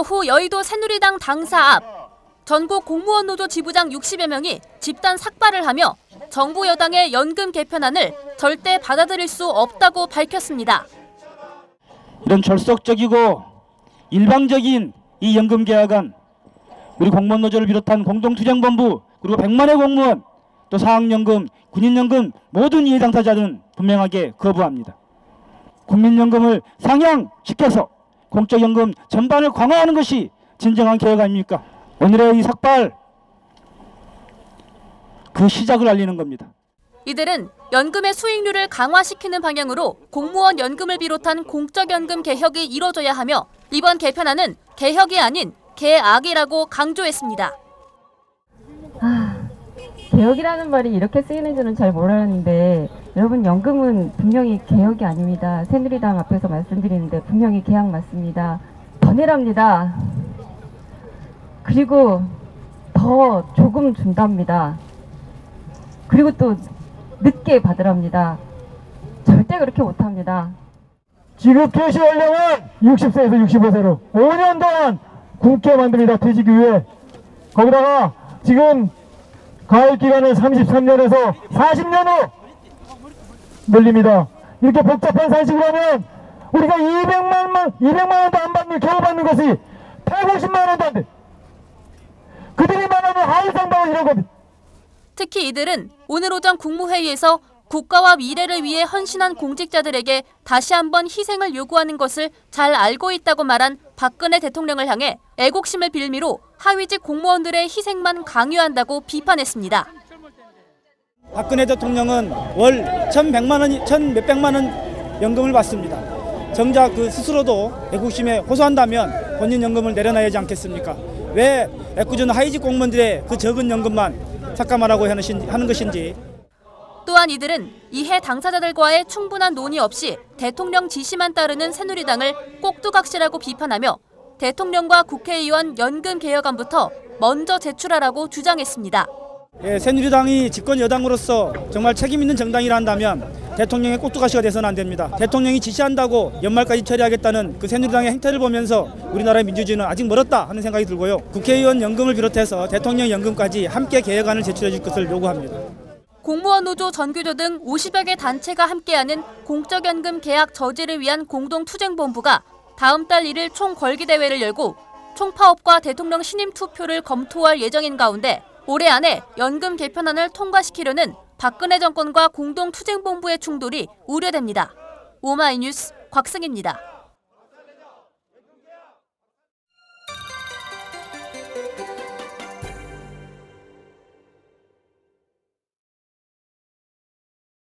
오후 여의도 새누리당 당사 앞 전국 공무원 노조 지부장 60여 명이 집단 삭발을 하며 정부 여당의 연금 개편안을 절대 받아들일 수 없다고 밝혔습니다. 이런 결속적이고 일방적인 이 연금 개혁안, 우리 공무원 노조를 비롯한 공동투쟁본부, 그리고 100만의 공무원, 또 사학연금, 군인연금 모든 이해 당사자는 분명하게 거부합니다. 국민연금을 상향시켜서 공적연금 전반을 강화하는 것이 진정한 개혁 아닙니까? 오늘의 이 삭발, 그 시작을 알리는 겁니다. 이들은 연금의 수익률을 강화시키는 방향으로 공무원 연금을 비롯한 공적연금 개혁이 이뤄져야 하며 이번 개편안은 개혁이 아닌 개악이라고 강조했습니다. 개혁이라는 말이 이렇게 쓰이는 줄은 잘 몰랐는데 여러분, 연금은 분명히 개혁이 아닙니다. 새누리당 앞에서 말씀드리는데 분명히 개혁 맞습니다. 더 내랍니다. 그리고 더 조금 준답니다. 그리고 또 늦게 받으랍니다. 절대 그렇게 못합니다. 지급개시 연령은 60세에서 65세로 5년 동안 굶게 만듭니다. 퇴직을 위해. 거기다가 지금 가을 기간은 33년에서 40년 후 늘립니다. 이렇게 복잡한 상식으로 하면 우리가 200만 원도 안 받는, 겨우 받는 것이 150만 원도 안 돼. 그들이 말하는 하위 상방은 이런 겁니다. 특히 이들은 오늘 오전 국무회의에서 국가와 미래를 위해 헌신한 공직자들에게 다시 한번 희생을 요구하는 것을 잘 알고 있다고 말한 박근혜 대통령을 향해 애국심을 빌미로 하위직 공무원들의 희생만 강요한다고 비판했습니다. 박근혜 대통령은 월 1,100만 원, 1,000몇백만 원 연금을 받습니다. 정작 그 스스로도 애국심에 호소한다면 본인 연금을 내려놔야 하지 않겠습니까? 왜 애꿎은 하위직 공무원들의 그 적은 연금만 삭감하라고 하는 것인지. 또한 이들은 이해 당사자들과의 충분한 논의 없이 대통령 지시만 따르는 새누리당을 꼭두각시라고 비판하며 대통령과 국회의원 연금 개혁안부터 먼저 제출하라고 주장했습니다. 예, 새누리당이 집권 여당으로서 정말 책임 있는 정당이라 한다면 대통령의 꼭두각시가 돼서는 안 됩니다. 대통령이 지시한다고 연말까지 처리하겠다는 그 새누리당의 행태를 보면서 우리나라의 민주주의는 아직 멀었다 하는 생각이 들고요. 국회의원 연금을 비롯해서 대통령 연금까지 함께 개혁안을 제출해 줄 것을 요구합니다. 공무원 노조, 전교조 등 50여 개 단체가 함께하는 공적연금 계약 저지를 위한 공동투쟁본부가 다음 달 1일 총궐기대회를 열고 총파업과 대통령 신임 투표를 검토할 예정인 가운데 올해 안에 연금 개편안을 통과시키려는 박근혜 정권과 공동투쟁본부의 충돌이 우려됩니다. 오마이뉴스 곽승입니다.